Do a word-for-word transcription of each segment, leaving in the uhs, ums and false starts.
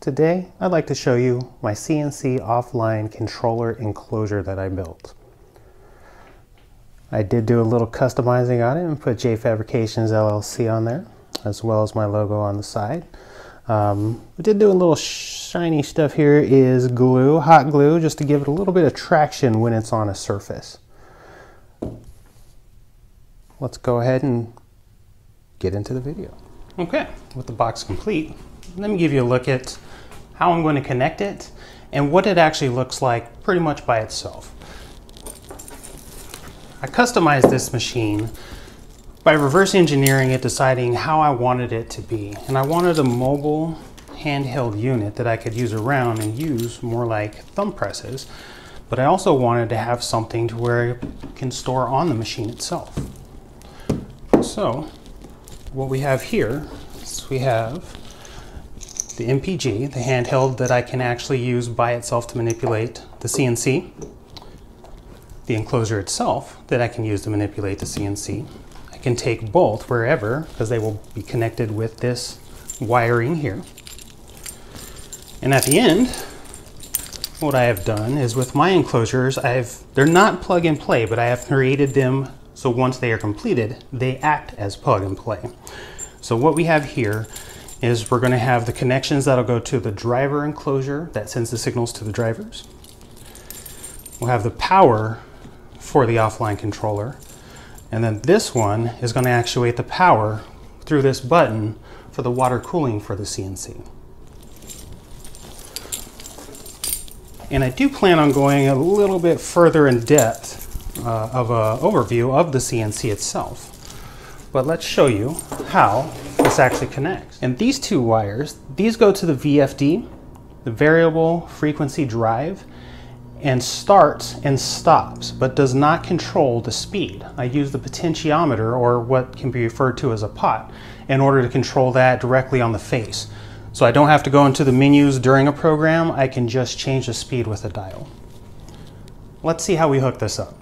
Today, I'd like to show you my C N C offline controller enclosure that I built. I did do a little customizing on it and put J Fabrications L L C on there, as well as my logo on the side. Um, I did do a little shiny stuff here is glue, hot glue, just to give it a little bit of traction when it's on a surface. Let's go ahead and get into the video. Okay, with the box complete, let me give you a look at how I'm going to connect it and what it actually looks like pretty much by itself. I customized this machine by reverse engineering it, deciding how I wanted it to be. And I wanted a mobile handheld unit that I could use around and use more like thumb presses, but I also wanted to have something to where it can store on the machine itself. So what we have here is we have the M P G, the handheld that I can actually use by itself to manipulate the C N C, the enclosure itself that I can use to manipulate the C N C. I can take both wherever because they will be connected with this wiring here. And at the end, what I have done is with my enclosures, I've they're not plug and play, but I have created them so once they are completed, they act as plug and play. So what we have here is we're going to have the connections that'll go to the driver enclosure that sends the signals to the drivers. We'll have the power for the offline controller. And then this one is going to actuate the power through this button for the water cooling for the C N C. And I do plan on going a little bit further in depth uh, of an overview of the C N C itself. But let's show you how this actually connects. And these two wires, these go to the V F D, the variable frequency drive, and starts and stops, but does not control the speed. I use the potentiometer, or what can be referred to as a pot, in order to control that directly on the face. So I don't have to go into the menus during a program, I can just change the speed with a dial. Let's see how we hook this up.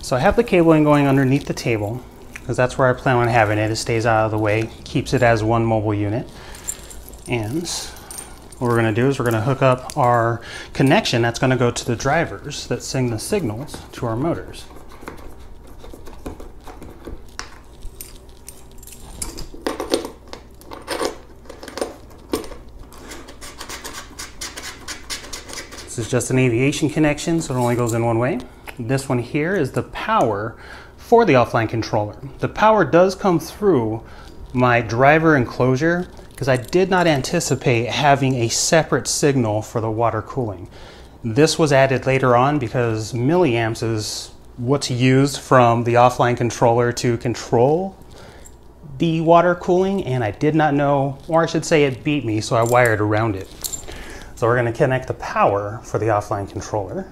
So I have the cabling going underneath the table, because that's where I plan on having it. It stays out of the way, keeps it as one mobile unit. And what we're going to do is we're going to hook up our connection that's going to go to the drivers that send the signals to our motors. This is just an aviation connection, so it only goes in one way. This one here is the power for the offline controller. The power does come through my driver enclosure, because I did not anticipate having a separate signal for the water cooling. This was added later on because milliamps is what's used from the offline controller to control the water cooling, and I did not know, or I should say it beat me, so I wired around it. So we're going to connect the power for the offline controller.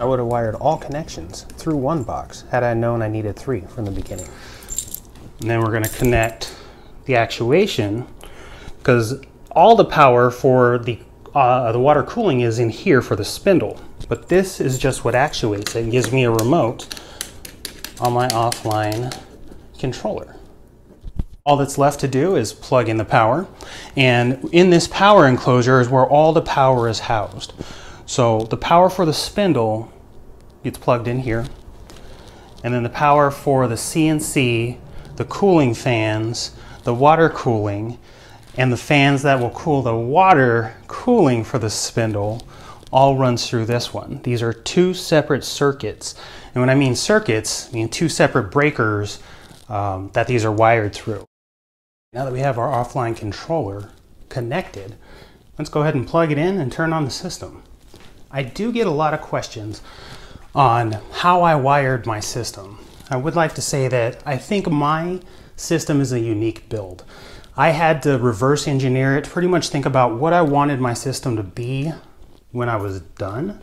I would have wired all connections through one box had I known I needed three from the beginning. And then we're going to connect the actuation, because all the power for the, uh, the water cooling is in here for the spindle. But this is just what actuates it and gives me a remote on my offline controller. All that's left to do is plug in the power. And in this power enclosure is where all the power is housed. So the power for the spindle gets plugged in here. And then the power for the C N C, the cooling fans, the water cooling, and the fans that will cool the water cooling for the spindle all runs through this one. These are two separate circuits. And when I mean circuits, I mean two separate breakers um, that these are wired through. Now that we have our offline controller connected, let's go ahead and plug it in and turn on the system. I do get a lot of questions on how I wired my system. I would like to say that I think my system is a unique build. I had to reverse engineer it to pretty much think about what I wanted my system to be when I was done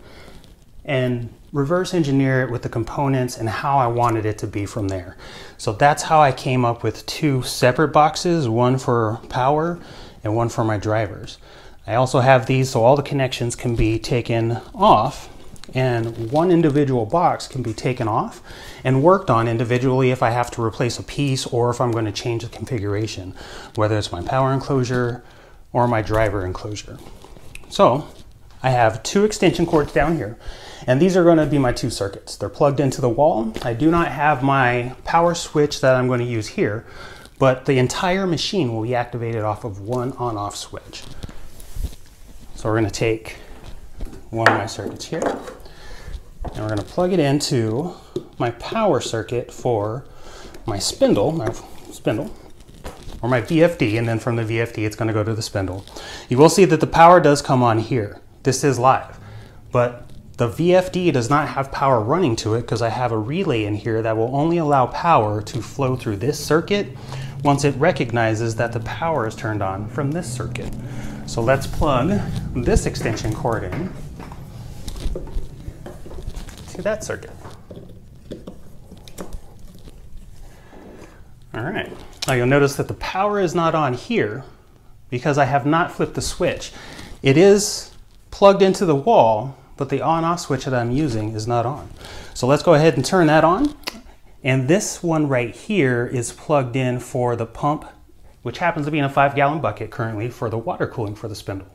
and reverse engineer it with the components and how I wanted it to be from there. So that's how I came up with two separate boxes, one for power and one for my drivers. I also have these so all the connections can be taken off and one individual box can be taken off and worked on individually if I have to replace a piece or if I'm going to change the configuration, whether it's my power enclosure or my driver enclosure. So I have two extension cords down here, and these are going to be my two circuits. They're plugged into the wall. I do not have my power switch that I'm going to use here, but the entire machine will be activated off of one on-off switch. So we're going to take one of my circuits here, and we're going to plug it into my power circuit for my spindle, my spindle, or my V F D, and then from the V F D it's going to go to the spindle. You will see that the power does come on here. This is live, but the V F D does not have power running to it because I have a relay in here that will only allow power to flow through this circuit once it recognizes that the power is turned on from this circuit. So let's plug this extension cord in to that circuit. All right, now you'll notice that the power is not on here because I have not flipped the switch. It is plugged into the wall, but the on-off switch that I'm using is not on. So let's go ahead and turn that on. And this one right here is plugged in for the pump, which happens to be in a five gallon bucket currently for the water cooling for the spindle.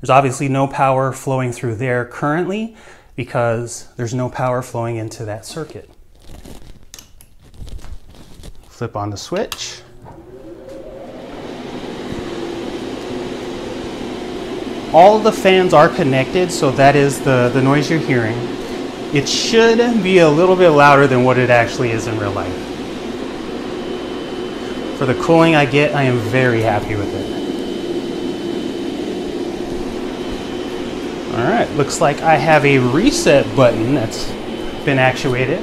There's obviously no power flowing through there currently because there's no power flowing into that circuit. Flip on the switch. All of the fans are connected, so that is the, the noise you're hearing. It should be a little bit louder than what it actually is in real life. For the cooling I get, I am very happy with it. All right, looks like I have a reset button that's been actuated.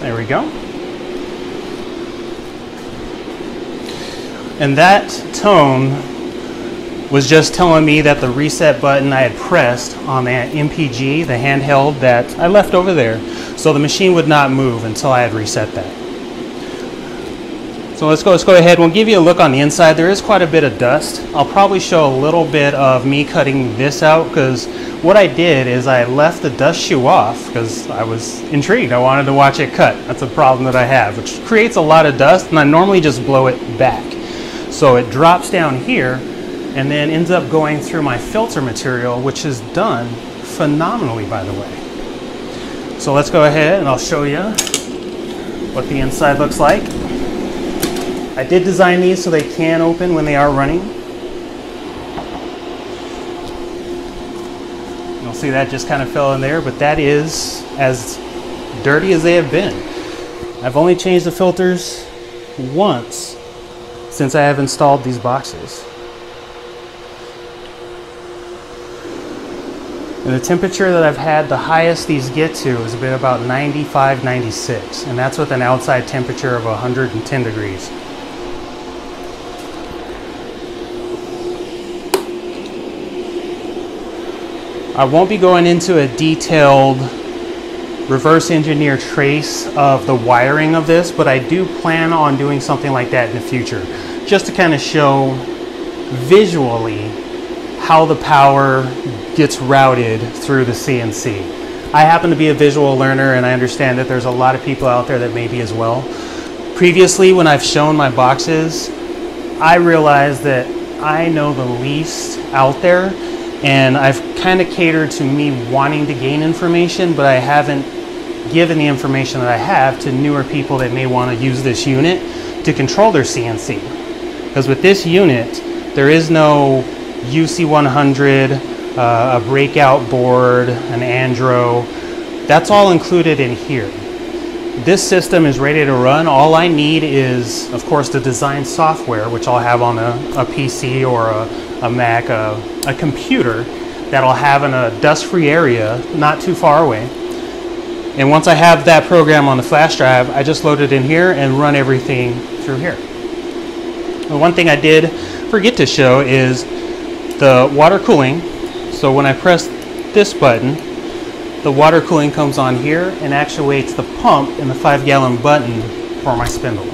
There we go. And that tone was just telling me that the reset button I had pressed on that M P G, the handheld that I left over there, so the machine would not move until I had reset that. So let's go, let's go ahead. We'll give you a look on the inside. There is quite a bit of dust. I'll probably show a little bit of me cutting this out because what I did is I left the dust shoe off because I was intrigued. I wanted to watch it cut. That's a problem that I have, which creates a lot of dust, and I normally just blow it back. So it drops down here and then ends up going through my filter material, which is done phenomenally, by the way. So let's go ahead and I'll show you what the inside looks like. I did design these so they can open when they are running. You'll see that just kind of fell in there, but that is as dirty as they have been. I've only changed the filters once since I have installed these boxes. And the temperature that I've had, the highest these get to, has been about ninety-five, ninety-six, and that's with an outside temperature of one hundred ten degrees. I won't be going into a detailed reverse engineer trace of the wiring of this, but I do plan on doing something like that in the future, just to kind of show visually how the power gets routed through the C N C. I happen to be a visual learner, and I understand that there's a lot of people out there that may be as well. Previously, when I've shown my boxes, I realized that I know the least out there, and I've kind of catered to me wanting to gain information, but I haven't given the information that I have to newer people that may want to use this unit to control their C N C. Because with this unit, there is no U C one hundred, uh, a breakout board, an Andro. That's all included in here. This system is ready to run. All I need is, of course, the design software, which I'll have on a, a P C or a, a Mac, a, a computer that'll have in a dust-free area not too far away. And once I have that program on the flash drive, I just load it in here and run everything through here. The one thing I did forget to show is the water cooling. So when I press this button, The water cooling comes on here and actuates the pump and the five gallon button for my spindle.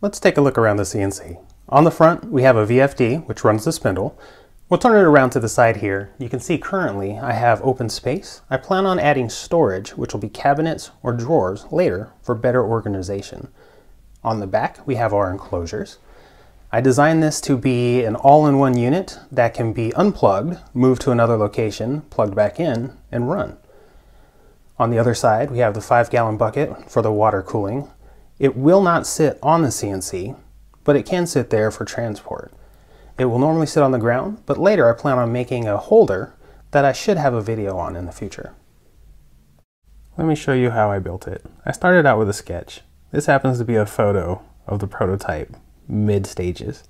Let's take a look around the C N C. On the front, we have a V F D, which runs the spindle. We'll turn it around to the side here. You can see currently I have open space. I plan on adding storage, which will be cabinets or drawers later for better organization. On the back, we have our enclosures. I designed this to be an all-in-one unit that can be unplugged, moved to another location, plugged back in, and run. On the other side, we have the five-gallon bucket for the water cooling. It will not sit on the C N C, but it can sit there for transport. It will normally sit on the ground, but later I plan on making a holder that I should have a video on in the future. Let me show you how I built it. I started out with a sketch. This happens to be a photo of the prototype. Mid-stages.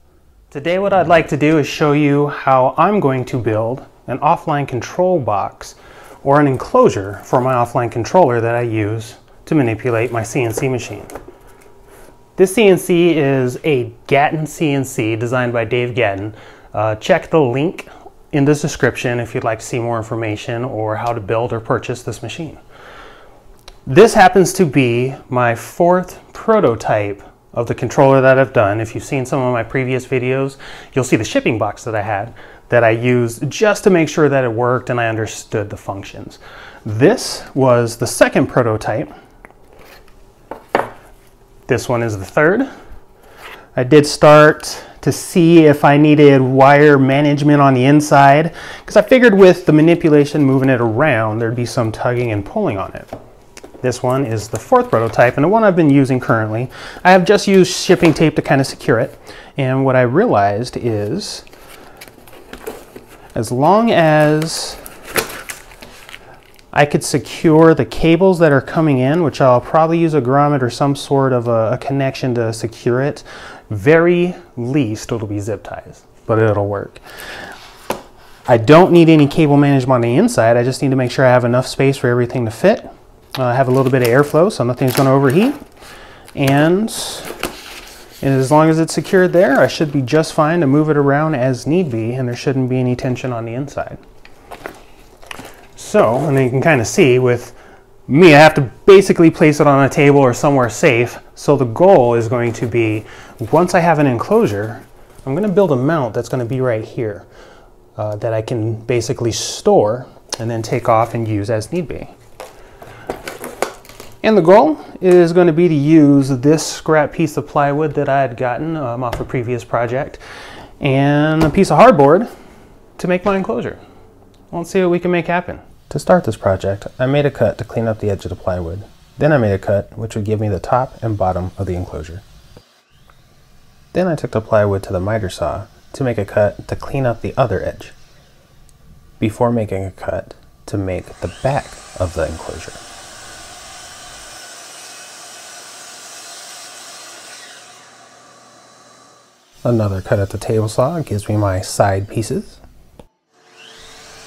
Today what I'd like to do is show you how I'm going to build an offline control box or an enclosure for my offline controller that I use to manipulate my C N C machine. This C N C is a Gatton C N C designed by Dave Gatton. Uh, check the link in the description if you'd like to see more information or how to build or purchase this machine. This happens to be my fourth prototype of the controller that I've done. If you've seen some of my previous videos, you'll see the shipping box that I had that I used just to make sure that it worked and I understood the functions. This was the second prototype. This one is the third. I did start to see if I needed wire management on the inside because I figured with the manipulation moving it around, there'd be some tugging and pulling on it. This one is the fourth prototype and the one I've been using currently. I have just used shipping tape to kind of secure it. And what I realized is as long as I could secure the cables that are coming in, which I'll probably use a grommet or some sort of a, a connection to secure it, very least it'll be zip ties, but it'll work. I don't need any cable management on the inside. I just need to make sure I have enough space for everything to fit. I uh, have a little bit of airflow, so nothing's going to overheat. And, and as long as it's secured there, I should be just fine to move it around as need be, and there shouldn't be any tension on the inside. So, and then you can kind of see with me, I have to basically place it on a table or somewhere safe. So the goal is going to be, once I have an enclosure, I'm going to build a mount that's going to be right here uh, that I can basically store and then take off and use as need be. And the goal is going to be to use this scrap piece of plywood that I had gotten um, off a previous project and a piece of hardboard to make my enclosure. Let's see what we can make happen. To start this project, I made a cut to clean up the edge of the plywood. Then I made a cut which would give me the top and bottom of the enclosure. Then I took the plywood to the miter saw to make a cut to clean up the other edge before making a cut to make the back of the enclosure. Another cut at the table saw gives me my side pieces.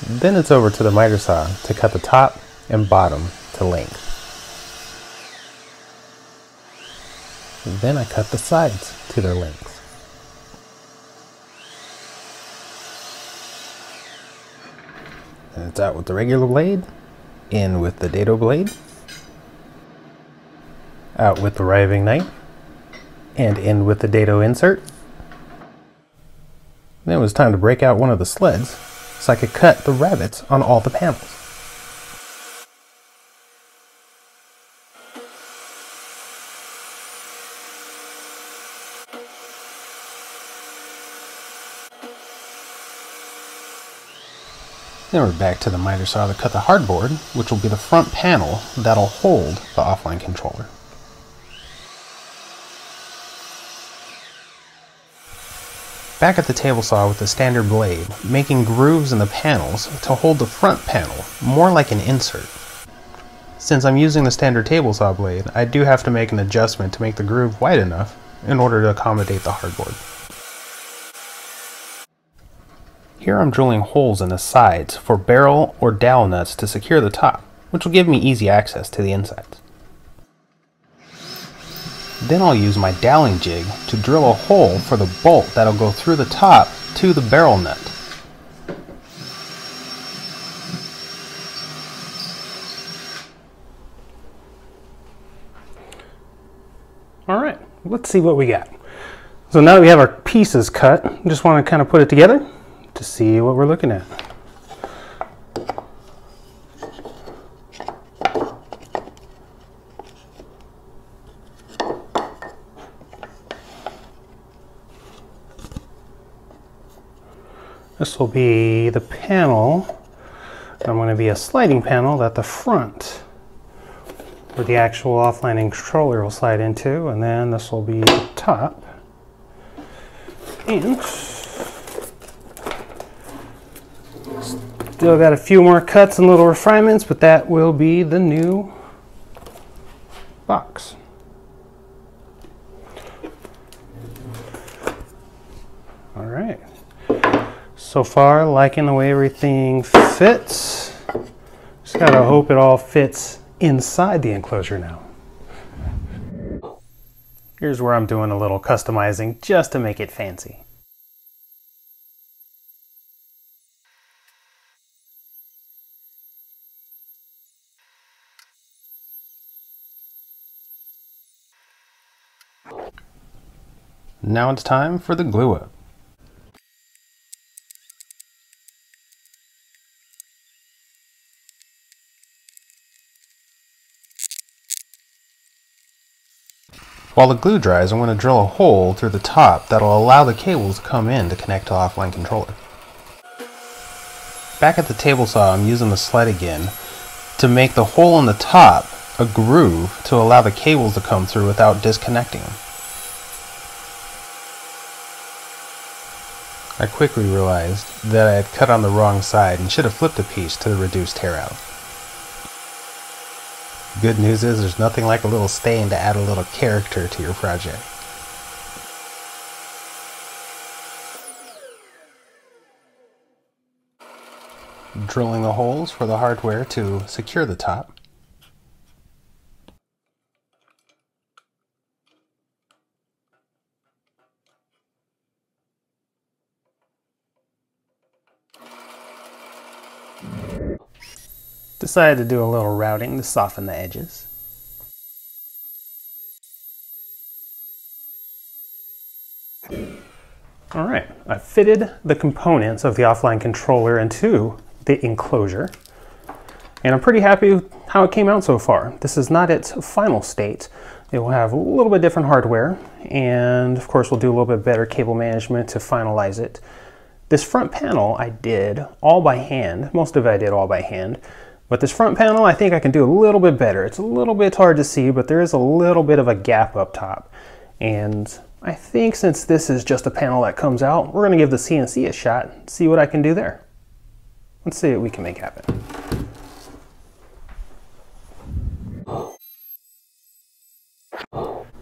Then it's over to the miter saw to cut the top and bottom to length. Then I cut the sides to their length. And it's out with the regular blade, in with the dado blade, out with the riving knife, and in with the dado insert. Then it was time to break out one of the sleds so I could cut the rabbets on all the panels. Then we're back to the miter saw to cut the hardboard, which will be the front panel that'll hold the offline controller. Back at the table saw with the standard blade, making grooves in the panels to hold the front panel, more like an insert. Since I'm using the standard table saw blade, I do have to make an adjustment to make the groove wide enough in order to accommodate the hardboard. Here I'm drilling holes in the sides for barrel or dowel nuts to secure the top, which will give me easy access to the insides. Then I'll use my doweling jig to drill a hole for the bolt that'll go through the top to the barrel nut. Alright, let's see what we got. So now that we have our pieces cut, I just want to kind of put it together to see what we're looking at. This will be the panel. I'm going to be a sliding panel at the front where the actual offlining controller will slide into, and then this will be the top. And still got a few more cuts and little refinements, but that will be the new box. All right. So far, liking the way everything fits. Just gotta hope it all fits inside the enclosure now. Here's where I'm doing a little customizing just to make it fancy. Now it's time for the glue up. While the glue dries, I'm going to drill a hole through the top that'll allow the cables to come in to connect to the offline controller. Back at the table saw, I'm using the sled again to make the hole in the top a groove to allow the cables to come through without disconnecting them. I quickly realized that I had cut on the wrong side and should have flipped a piece to reduce tear out. Good news is there's nothing like a little stain to add a little character to your project. Drilling the holes for the hardware to secure the top. Decided to do a little routing to soften the edges. Alright, I fitted the components of the offline controller into the enclosure, and I'm pretty happy with how it came out so far. This is not its final state. It will have a little bit different hardware, and of course we'll do a little bit better cable management to finalize it. This front panel I did all by hand. Most of it I did all by hand. But this front panel, I think I can do a little bit better. It's a little bit hard to see, but there is a little bit of a gap up top. And I think since this is just a panel that comes out, we're gonna give the C N C a shot and see what I can do there. Let's see what we can make happen.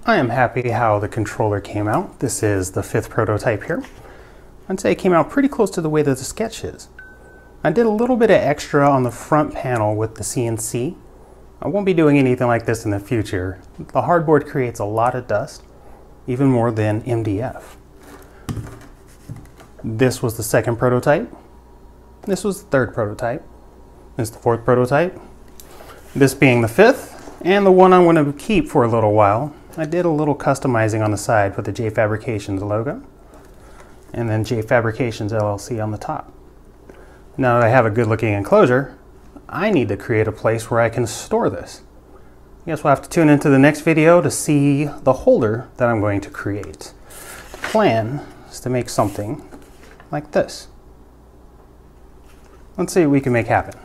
I am happy how the controller came out. This is the fifth prototype here. I'd say it came out pretty close to the way that the sketch is. I did a little bit of extra on the front panel with the C N C. I won't be doing anything like this in the future. The hardboard creates a lot of dust, even more than M D F. This was the second prototype. This was the third prototype. This is the fourth prototype. This being the fifth, and the one I want to keep for a little while. I did a little customizing on the side with the J Fabrications logo, and then J Fabrications L L C on the top. Now that I have a good looking enclosure, I need to create a place where I can store this. I guess we'll have to tune into the next video to see the holder that I'm going to create. The plan is to make something like this. Let's see what we can make happen.